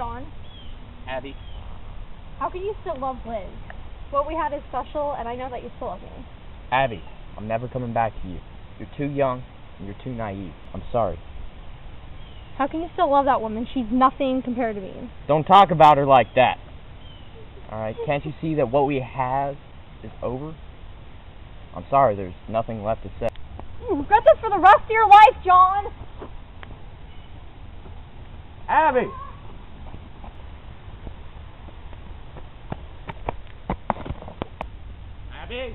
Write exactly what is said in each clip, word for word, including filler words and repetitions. John. Abby. How can you still love Liz? What we had is special, and I know that you still love me. Abby, I'm never coming back to you. You're too young, and you're too naive. I'm sorry. How can you still love that woman? She's nothing compared to me. Don't talk about her like that. Alright, can't you see that what we have is over? I'm sorry, there's nothing left to say. You regret this for the rest of your life, John! Abby! Abby!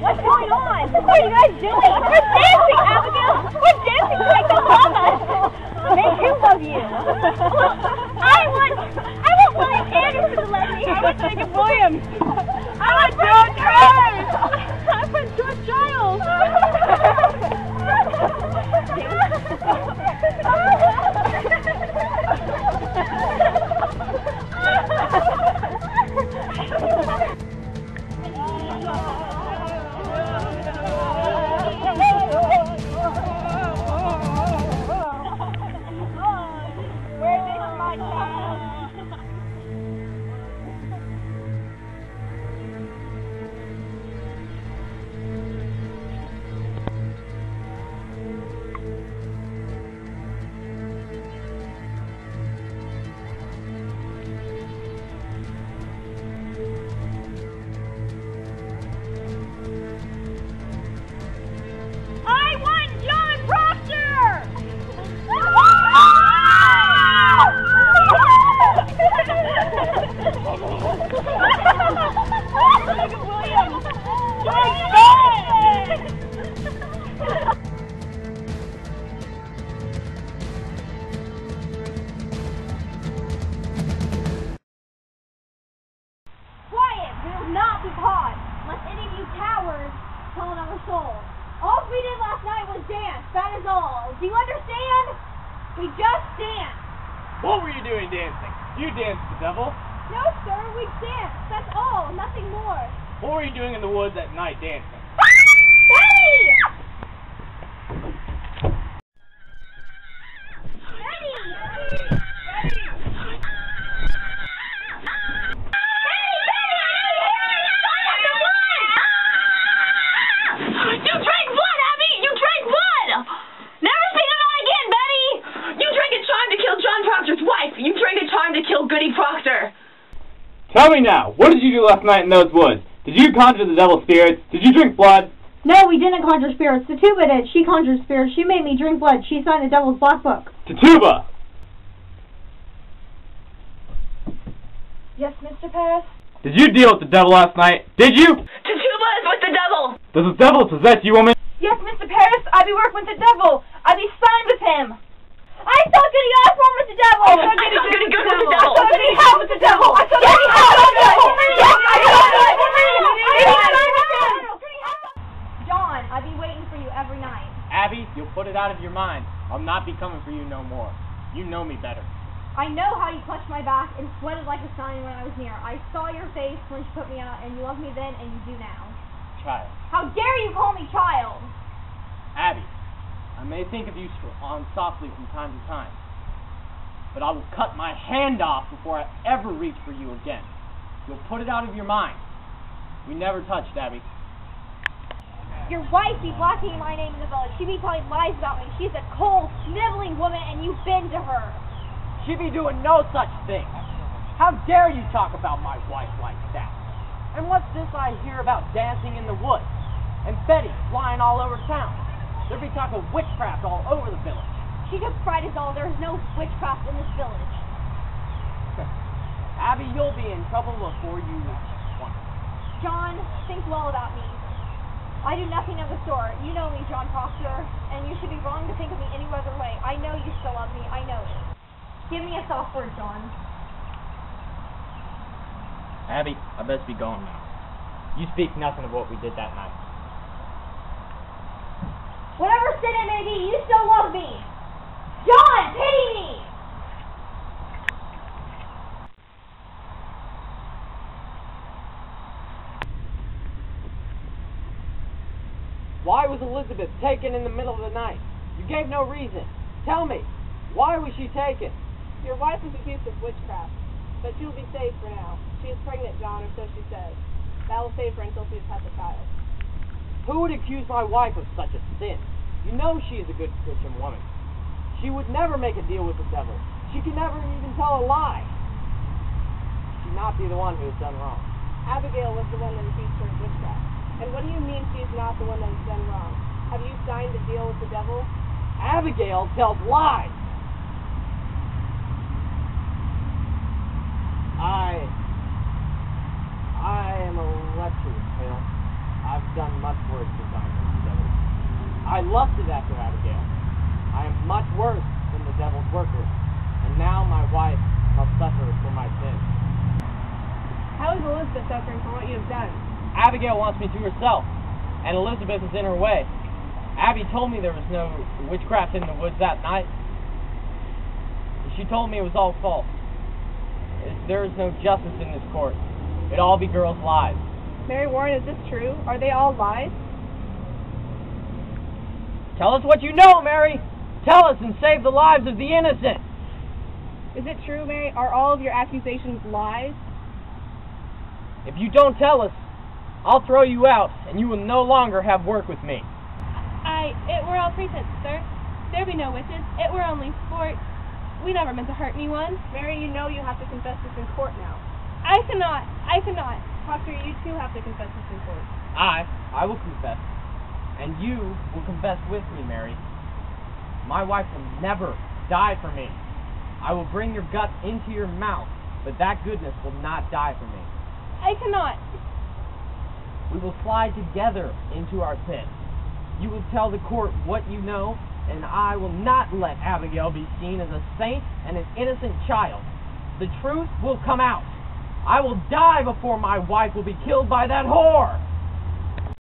What's going on? What are you guys doing? We're dancing, Abigail! We're dancing like the llamas! They do love you! Look, I want... I want William Anderson to love me! I want Jacob Williams! I want John Travis! I want George Giles! All we did last night was dance, that is all. Do you understand? We just danced. What were you doing dancing? You danced the devil. No, sir, we danced, that's all, nothing more. What were you doing in the woods at night dancing? Betty! Tell me now, what did you do last night in those woods? Did you conjure the devil's spirits? Did you drink blood? No, we didn't conjure spirits. Tituba did. She conjured spirits. She made me drink blood. She signed the devil's black book. Tituba! Yes, Mister Paris? Did you deal with the devil last night? Did you? Tituba is with the devil! Does the devil possess you, woman? Yes, Mister Paris, I be working with the devil. I be signed with him. I saw Goody Osborne with the devil! I saw Goody Good with the devil! I saw Goody Howe with the devil! I saw Goody Howe with the devil! Yes, I saw Goody Howe with the devil! John, I'll be waiting for you every night. Abby, you'll put it out of your mind. I'll not be coming for you no more. You know me better. I know how you clutched my back and sweated like a sign when I was near. I saw your face when you put me out, and you loved me then, and you do now. Child. How dare you call me child! Abby. I may think of you on softly from time to time, but I will cut my hand off before I ever reach for you again. You'll put it out of your mind. We never touched, Abby. Your wife be blocking my name in the village. She be telling lies about me. She's a cold, sniveling woman, and you've been to her. She be doing no such thing. How dare you talk about my wife like that? And what's this I hear about dancing in the woods and Betty flying all over town? There'd be talk of witchcraft all over the village. She took pride as all. There's no witchcraft in this village. Abby, you'll be in trouble before you reach one. John, think well about me. I do nothing of the sort. You know me, John Foster, and you should be wrong to think of me any other way. I know you still love me. I know it. Give me a soft word, John. Abby, I best be gone now. You speak nothing of what we did that night. Whatever sin it may be, you still love me. John, pity me! Why was Elizabeth taken in the middle of the night? You gave no reason. Tell me, why was she taken? Your wife was accused of witchcraft, but she will be safe for now. She is pregnant, John, or so she says. That will save her until she has had the child. Who would accuse my wife of such a sin? You know she is a good Christian woman. She would never make a deal with the devil. She could never even tell a lie. She should not be the one who has done wrong. Abigail was the one that accused her of witchcraft. And what do you mean she's not the one that has done wrong? Have you signed a deal with the devil? Abigail tells lies! I... I am a lecherous, Phil. I've done much worse than signing with the devil. I lusted after Abigail. I am much worse than the devil's worker. And now my wife must suffer for my sins. How is Elizabeth suffering for what you have done? Abigail wants me to herself, and Elizabeth is in her way. Abby told me there was no witchcraft in the woods that night. She told me it was all false. There is no justice in this court. It all be girls' lies. Mary Warren, is this true? Are they all lies? Tell us what you know, Mary! Tell us and save the lives of the innocent! Is it true, Mary? Are all of your accusations lies? If you don't tell us, I'll throw you out, and you will no longer have work with me. I... It were all pretense, sir. There be no witches. It were only sport. We never meant to hurt anyone. Mary, you know you have to confess this in court now. I cannot. I cannot. Foster, you too have to confess this in court. I... I will confess. And you will confess with me, Mary. My wife will never die for me. I will bring your guts into your mouth, but that goodness will not die for me. I cannot. We will slide together into our sin. You will tell the court what you know, and I will not let Abigail be seen as a saint and an innocent child. The truth will come out. I will die before my wife will be killed by that whore!